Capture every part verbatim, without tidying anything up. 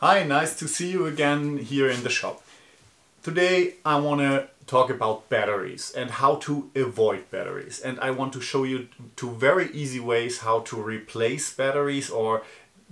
Hi, nice to see you again here in the shop. Today I want to talk about batteries and how to avoid batteries, and I want to show you two very easy ways how to replace batteries or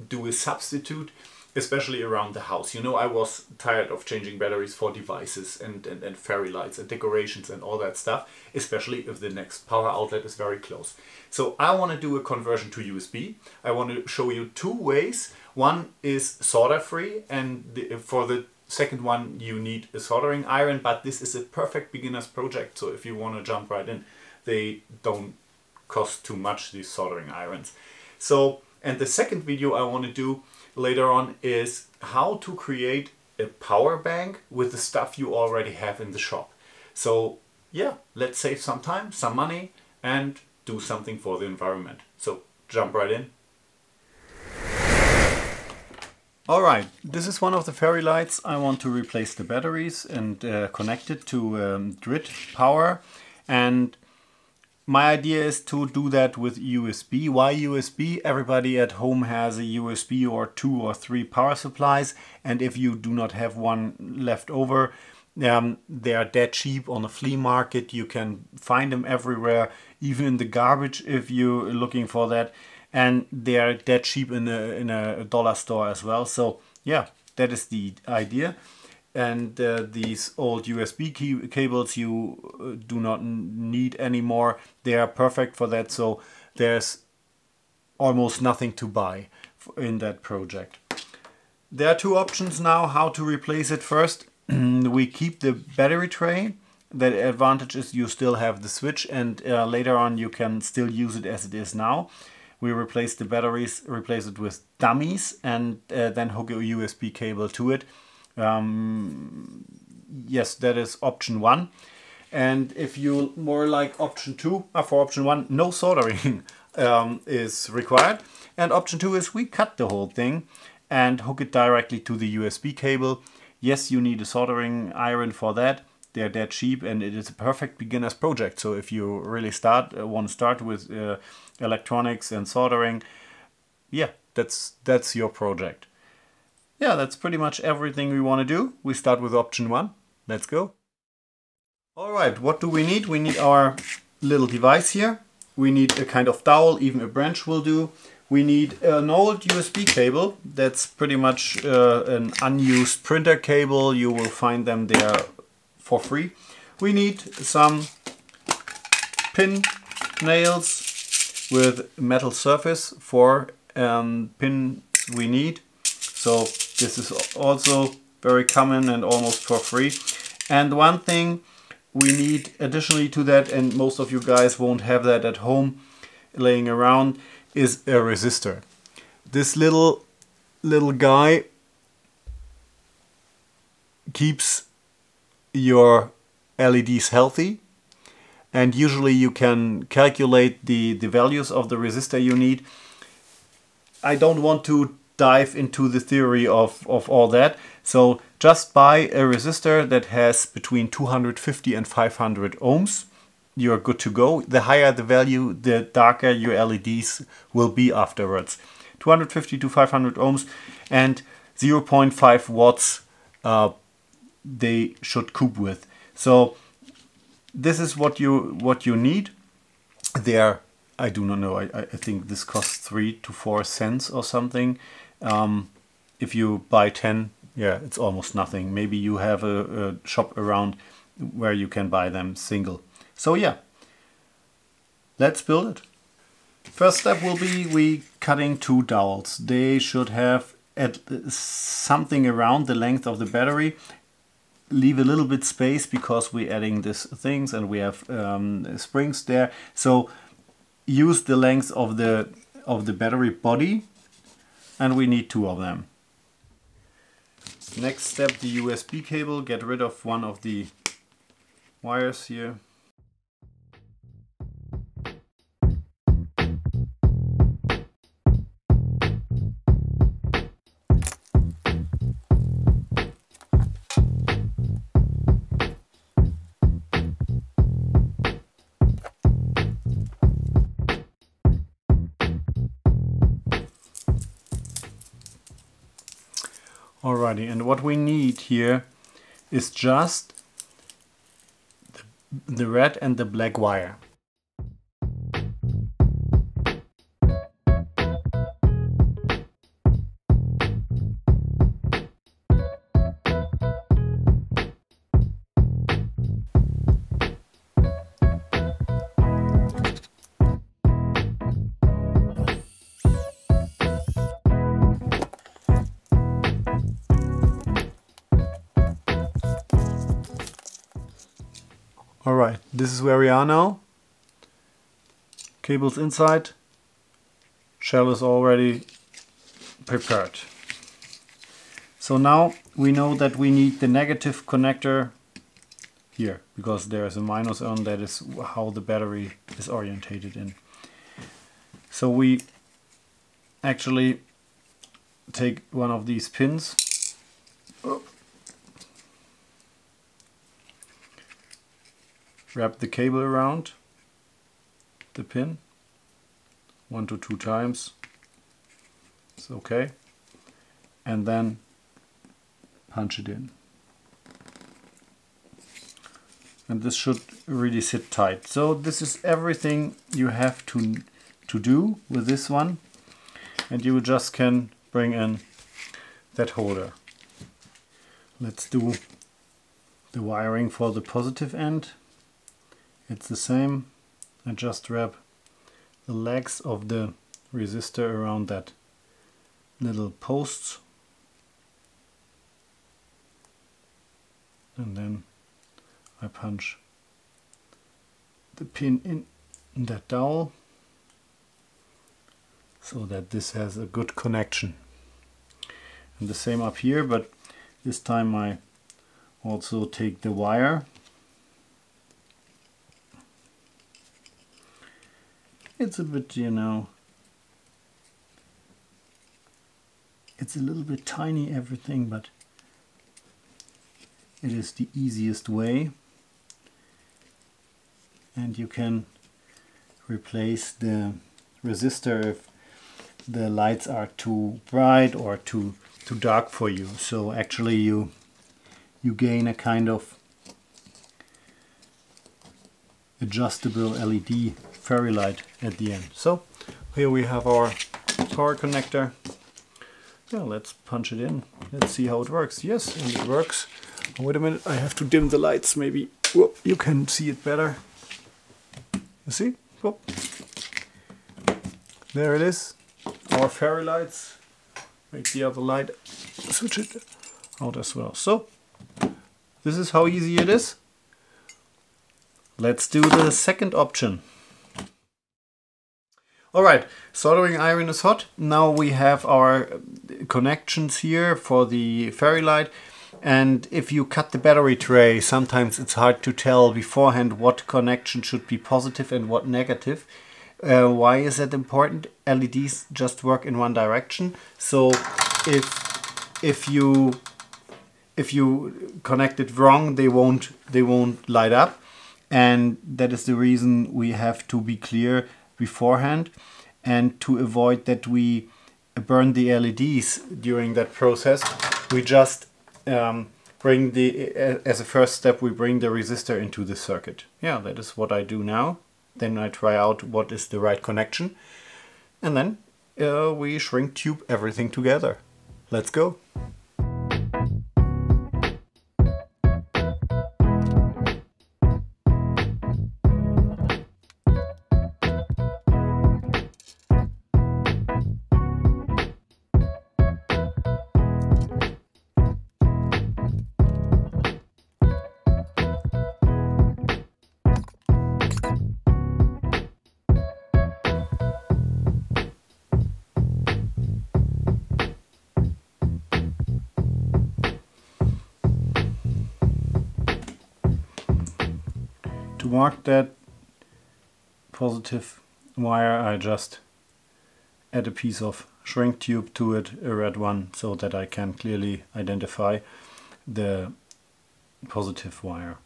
do a substitute, especially around the house. You know, I was tired of changing batteries for devices and, and, and fairy lights and decorations and all that stuff, especially if the next power outlet is very close. So I want to do a conversion to U S B. I want to show you two ways. One is solder-free, and the, for the second one you need a soldering iron, but this is a perfect beginner's project, so if you want to jump right in, they don't cost too much, these soldering irons. So, and the second video I want to do later on is how to create a power bank with the stuff you already have in the shop. So yeah, let's save some time, some money, and do something for the environment. So jump right in. Alright, this is one of the fairy lights. I want to replace the batteries and uh, connect it to um, grid power, and my idea is to do that with U S B. Why U S B? Everybody at home has a U S B or two or three power supplies, and if you do not have one left over, um, they are dead cheap on the flea market. You can find them everywhere, even in the garbage if you're looking for that, and they are dead cheap in a, in a dollar store as well. So yeah, that is the idea. And uh, these old U S B cables you uh, do not need anymore. They are perfect for that, so there's almost nothing to buy in that project. There are two options now how to replace it. First, we keep the battery tray. The advantage is you still have the switch, and uh, later on you can still use it as it is now. We replace the batteries, replace it with dummies, and uh, then hook a U S B cable to it. Um, yes, that is option one. And if you more like option two, uh, for option one, no soldering um, is required. And option two is we cut the whole thing and hook it directly to the U S B cable. Yes, you need a soldering iron for that. They're that cheap, and it is a perfect beginner's project. So if you really start, uh, want to start with uh, electronics and soldering, yeah, that's, that's your project. Yeah, that's pretty much everything we want to do. We start with option one. Let's go. All right, what do we need? We need our little device here. We need a kind of dowel, even a branch will do. We need an old U S B cable. That's pretty much uh, an unused printer cable. You will find them there for free. We need some pin nails with metal surface for um, pins we need. So this is also very common and almost for free. And one thing we need additionally to that, and most of you guys won't have that at home laying around, is a resistor. This little little guy keeps your L E Ds healthy, and usually you can calculate the, the values of the resistor you need. I don't want to dive into the theory of, of all that. So just buy a resistor that has between two hundred fifty and five hundred ohms. You're good to go. The higher the value, the darker your L E Ds will be afterwards. two hundred fifty to five hundred ohms and zero point five watts uh, they should cope with. So this is what you what you need. They are, I do not know, I, I think this costs three to four cents or something. Um, if you buy ten, yeah, it's almost nothing. Maybe you have a, a shop around where you can buy them single. So yeah, let's build it. First step will be we cutting two dowels. They should have at something around the length of the battery. Leave a little bit space because we're adding these things and we have um, springs there. So use the length of the of the battery body, and we need two of them. Next step, the U S B cable. Get rid of one of the wires here. Alrighty, and what we need here is just the, the red and the black wire. Alright, this is where we are now. Cable's inside. Shell is already prepared. So now we know that we need the negative connector here, because there is a minus on, that is how the battery is orientated in. So we actually take one of these pins. Oh. Wrap the cable around the pin one to two times. It's okay. And then punch it in. And this should really sit tight. So this is everything you have to, to do with this one. And you just can bring in that holder. Let's do the wiring for the positive end. It's the same. I just wrap the legs of the resistor around that little posts, and then I punch the pin in that dowel so that this has a good connection. And the same up here, but this time I also take the wire. It's a bit, you know, it's a little bit tiny, everything, but it is the easiest way. And you can replace the resistor if the lights are too bright or too too dark for you. So actually you you gain a kind of adjustable L E D fairy light at the end. So here we have our power connector. Yeah, let's punch it in. Let's see how it works. Yes, and it works. Oh, wait a minute, I have to dim the lights maybe. Whoop, you can see it better. You see? Whoop. There it is. Our fairy lights. Make the other light, switch it out as well. So this is how easy it is. Let's do the second option. Alright, soldering iron is hot. Now we have our connections here for the fairy light. And if you cut the battery tray, sometimes it's hard to tell beforehand what connection should be positive and what negative. Uh, why is that important? L E Ds just work in one direction. So if, if you if you connect it wrong, they won't they won't light up. And that is the reason we have to be clear beforehand, and to avoid that we burn the L E Ds during that process, we just um, bring the, as a first step, we bring the resistor into the circuit. Yeah, that is what I do now. Then I try out what is the right connection, and then uh, we shrink tube everything together. Let's go. To mark that positive wire, I just add a piece of shrink tube to it, a red one, so that I can clearly identify the positive wire.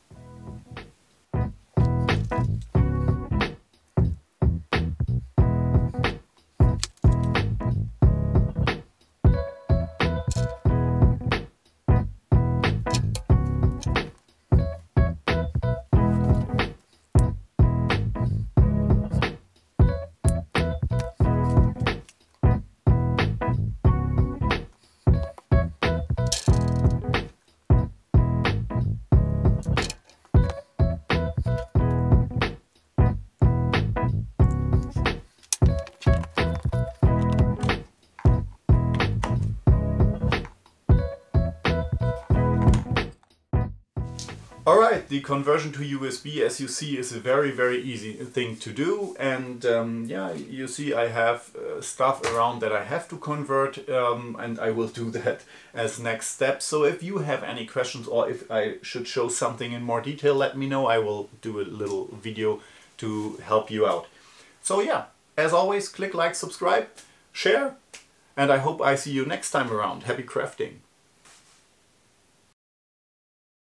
Alright, the conversion to U S B, as you see, is a very, very easy thing to do. And um, yeah, you see I have uh, stuff around that I have to convert, um, and I will do that as next step. So if you have any questions or if I should show something in more detail, let me know. I will do a little video to help you out. So yeah, as always, click like, subscribe, share, and I hope I see you next time around. Happy crafting!